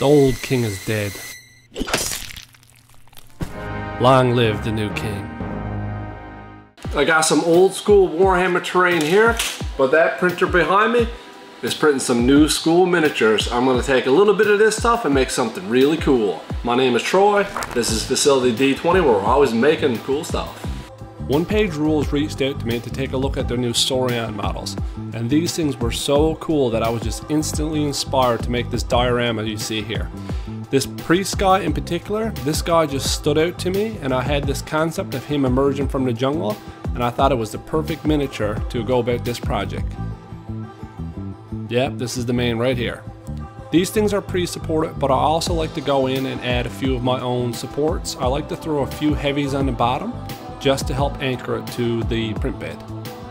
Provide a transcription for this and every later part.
The old king is dead. Long live the new king. I got some old school Warhammer terrain here, but that printer behind me is printing some new school miniatures. I'm gonna take a little bit of this stuff and make something really cool. My name is Troy. This is Facility D20, where we're always making cool stuff. One Page Rules reached out to me to take a look at their new Saurian models, and these things were so cool that I was just instantly inspired to make this diorama you see here. This priest guy in particular, this guy just stood out to me, and I had this concept of him emerging from the jungle, and I thought it was the perfect miniature to go about this project. Yep, this is the main right here. These things are pre-supported, but I also like to go in and add a few of my own supports. I like to throw a few heavies on the bottom just to help anchor it to the print bed.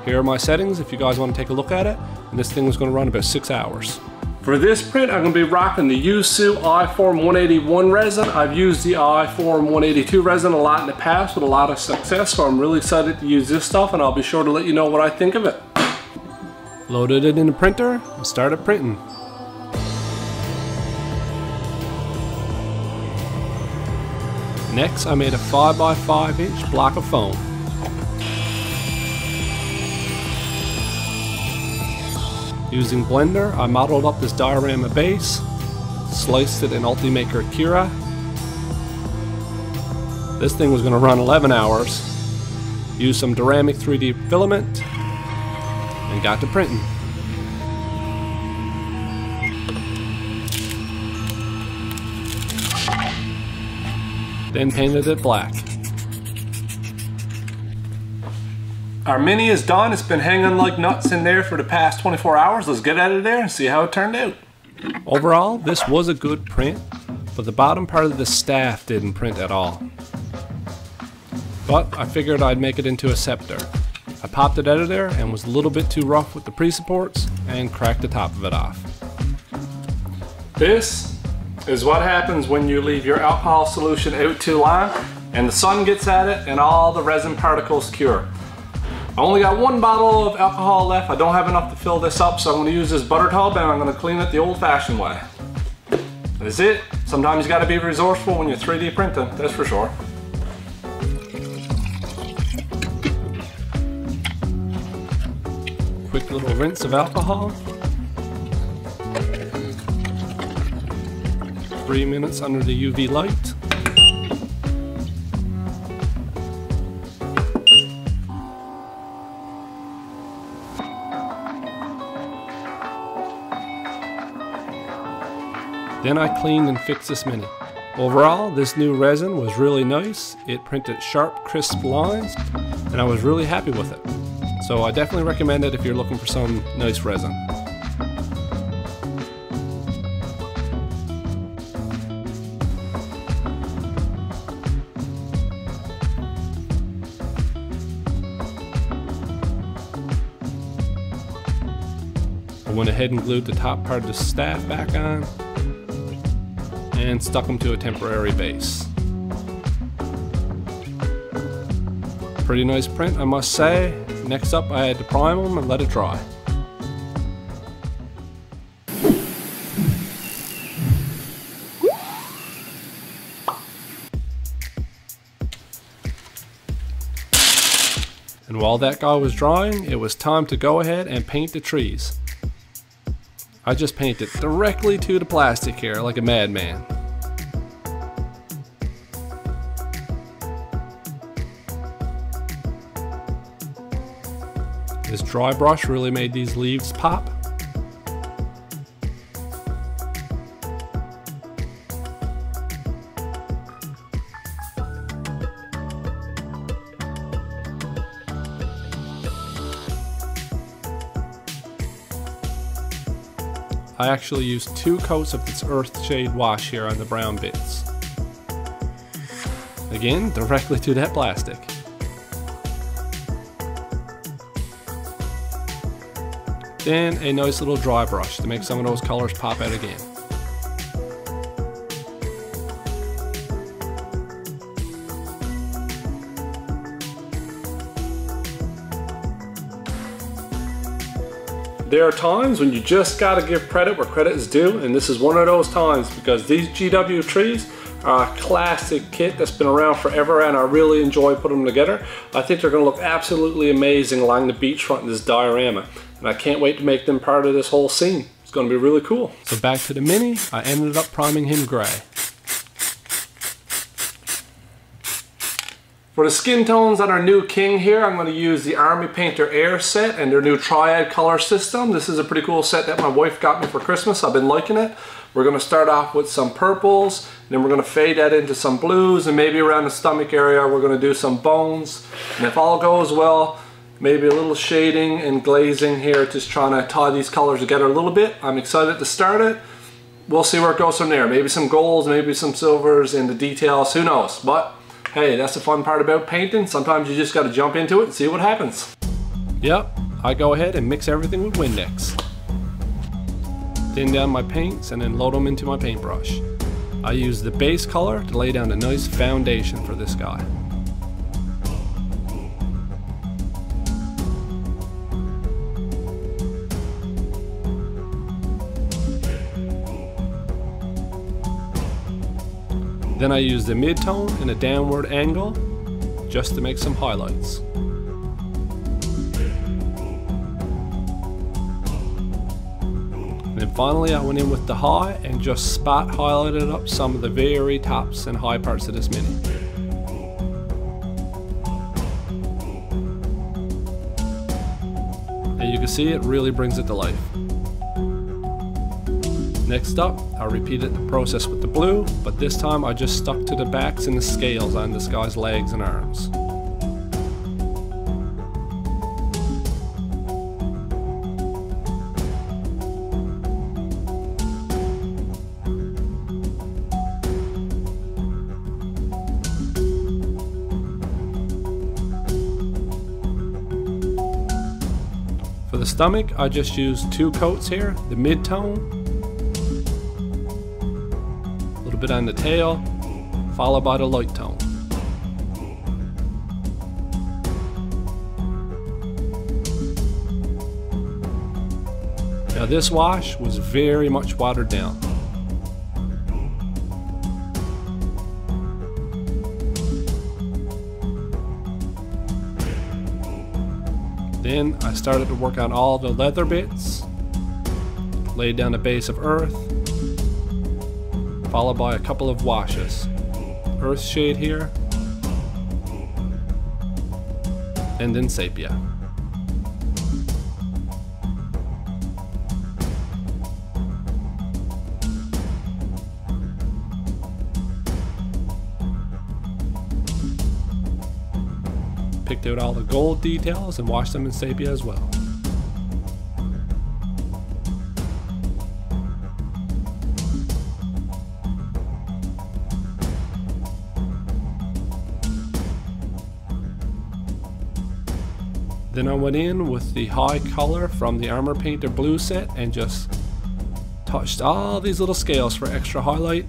Here are my settings if you guys want to take a look at it, and this thing is going to run about 6 hours. For this print, I'm going to be rocking the Yousu iForm 181 resin. I've used the iForm 182 resin a lot in the past with a lot of success, so I'm really excited to use this stuff, and I'll be sure to let you know what I think of it. Loaded it in the printer and started printing. Next, I made a 5x5 inch block of foam. Using Blender, I modeled up this diorama base, sliced it in Ultimaker Akira. This thing was going to run 11 hours. Used some DORAMIC 3D filament and got to printing. Then painted it black. Our mini is done. It's been hanging like nuts in there for the past 24 hours. Let's get out of there and see how it turned out. Overall, this was a good print, but the bottom part of the staff didn't print at all. But I figured I'd make it into a scepter. I popped it out of there and was a little bit too rough with the pre-supports and cracked the top of it off. This is what happens when you leave your alcohol solution out too long and the sun gets at it and all the resin particles cure. I only got one bottle of alcohol left. I don't have enough to fill this up, so I'm going to use this butter tub and I'm going to clean it the old-fashioned way. That's it. Sometimes you got to be resourceful when you're 3D printing, that's for sure. Quick little rinse of alcohol. 3 minutes under the UV light. Then I cleaned and fixed this mini. Overall, this new resin was really nice. It printed sharp, crisp lines, and I was really happy with it. So I definitely recommend it if you're looking for some nice resin. I went ahead and glued the top part of the staff back on and stuck them to a temporary base. Pretty nice print, I must say. Next up, I had to prime them and let it dry. And while that guy was drying, it was time to go ahead and paint the trees. I just painted directly to the plastic here like a madman. This dry brush really made these leaves pop. I actually used 2 coats of this earth shade wash here on the brown bits. Again, directly to that plastic. Then a nice little dry brush to make some of those colors pop out again. There are times when you just got to give credit where credit is due, and this is one of those times, because these GW trees are a classic kit that's been around forever, and I really enjoy putting them together. I think they're going to look absolutely amazing along the beachfront in this diorama, and I can't wait to make them part of this whole scene. It's going to be really cool. So back to the mini, I ended up priming him gray. For the skin tones on our new king here, I'm going to use the Army Painter Air set and their new Triad color system. This is a pretty cool set that my wife got me for Christmas. I've been liking it. We're going to start off with some purples, and then we're going to fade that into some blues, and maybe around the stomach area we're going to do some bones. And if all goes well, maybe a little shading and glazing here, just trying to tie these colors together a little bit. I'm excited to start it. We'll see where it goes from there. Maybe some golds, maybe some silvers and the details, who knows. But hey, that's the fun part about painting. Sometimes you just got to jump into it and see what happens. Yep, I go ahead and mix everything with Windex. Thin down my paints and then load them into my paintbrush. I use the base color to lay down a nice foundation for this guy. Then I use the mid-tone and a downward angle just to make some highlights. And then finally I went in with the high and just spot highlighted up some of the very tops and high parts of this mini. And you can see it really brings it to life. Next up, I repeated the process with the blue, but this time I just stuck to the backs and the scales on this guy's legs and arms. For the stomach, I just used two coats here, the mid-tone, bit on the tail, followed by the light tone. Now this wash was very much watered down. Then I started to work on all the leather bits, laid down a base of earth, followed by a couple of washes. Earth shade here, and then sepia. Picked out all the gold details and washed them in sepia as well. Then I went in with the high color from the Armor Painter Blue set and just touched all these little scales for extra highlight,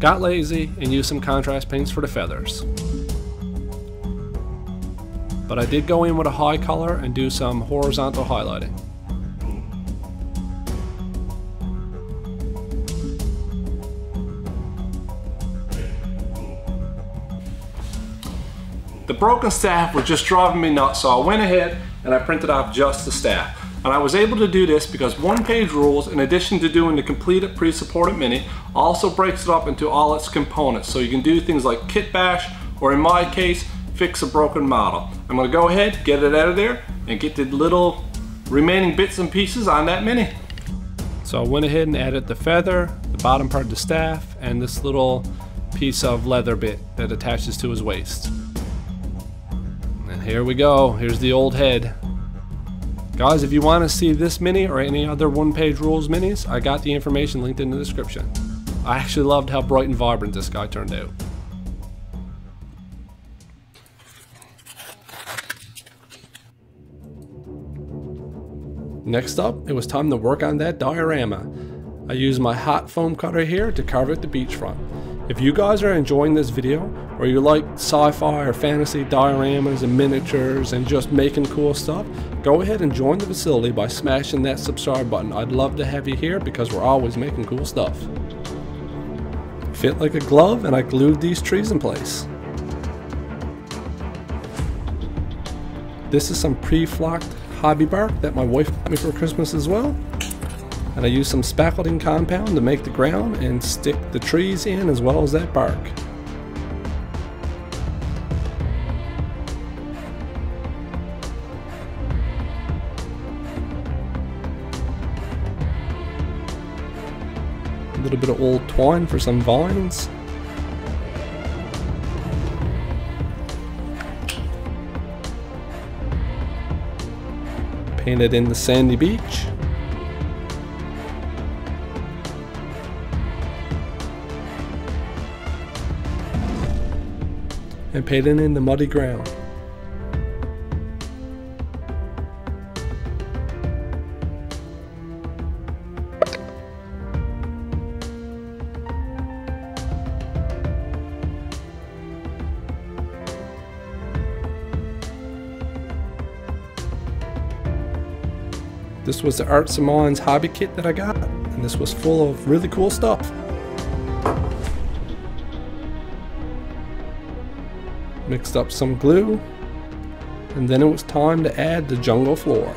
got lazy and used some contrast paints for the feathers. But I did go in with a high color and do some horizontal highlighting. The broken staff was just driving me nuts, so I went ahead and I printed off just the staff. And I was able to do this because One Page Rules, in addition to doing the completed pre-supported mini, also breaks it up into all its components. So you can do things like kit bash, or in my case, fix a broken model. I'm going to go ahead, get it out of there, and get the little remaining bits and pieces on that mini. So I went ahead and added the feather, the bottom part of the staff, and this little piece of leather bit that attaches to his waist. Here we go, here's the old head. Guys, if you want to see this mini or any other One Page Rules minis, I got the information linked in the description. I actually loved how bright and vibrant this guy turned out. Next up, it was time to work on that diorama. I used my hot foam cutter here to carve out the beachfront. If you guys are enjoying this video, or you like sci-fi or fantasy dioramas and miniatures and just making cool stuff, go ahead and join the facility by smashing that subscribe button. I'd love to have you here because we're always making cool stuff. Fit like a glove, and I glued these trees in place. This is some pre-flocked hobby bark that my wife got me for Christmas as well. And I used some spackling compound to make the ground and stick the trees in as well as that bark. A little bit of old twine for some vines. Painted in the sandy beach. And painted in the muddy ground. This was the Arts and Minds hobby kit that I got, and this was full of really cool stuff. Mixed up some glue, and then it was time to add the jungle floor.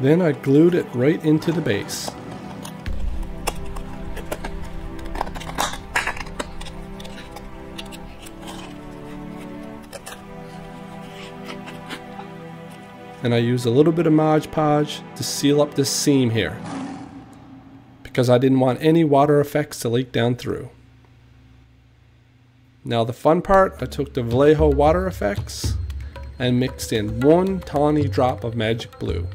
Then I glued it right into the base. And I used a little bit of Mod Podge to seal up this seam here, because I didn't want any water effects to leak down through. Now the fun part, I took the Vallejo water effects and mixed in one tiny drop of Magic Blue.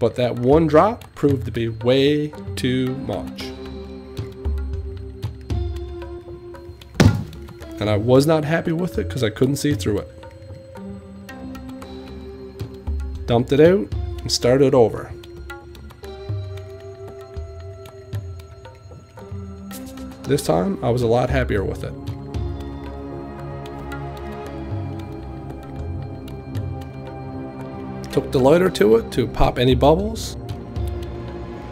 But that one drop proved to be way too much. And I was not happy with it because I couldn't see through it. Dumped it out and started over. This time I was a lot happier with it. Took the lighter to it to pop any bubbles.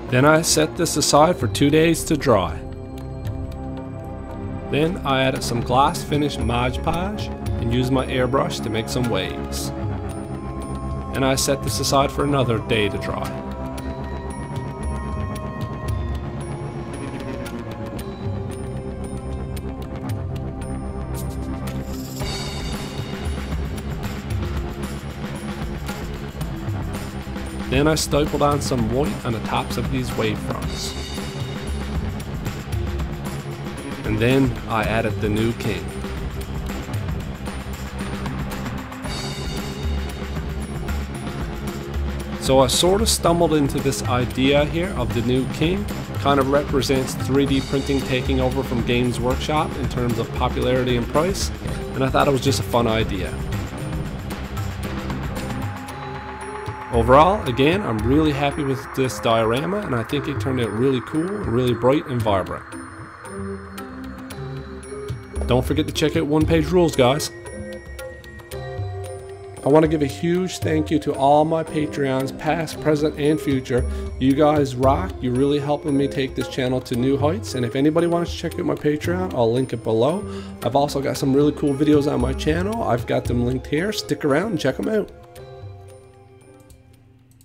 Then I set this aside for 2 days to dry. Then I added some gloss finished Mod Podge and used my airbrush to make some waves. And I set this aside for another day to dry. Then I stapled on some white on the tops of these wavefronts. And then I added the new king. So I sort of stumbled into this idea here of the new king. Kind of represents 3D printing taking over from Games Workshop in terms of popularity and price. And I thought it was just a fun idea. Overall, again, I'm really happy with this diorama, and I think it turned out really cool, really bright and vibrant. Don't forget to check out One Page Rules, guys. I want to give a huge thank you to all my Patreons, past, present, and future. You guys rock. You're really helping me take this channel to new heights. And if anybody wants to check out my Patreon, I'll link it below. I've also got some really cool videos on my channel. I've got them linked here. Stick around and check them out.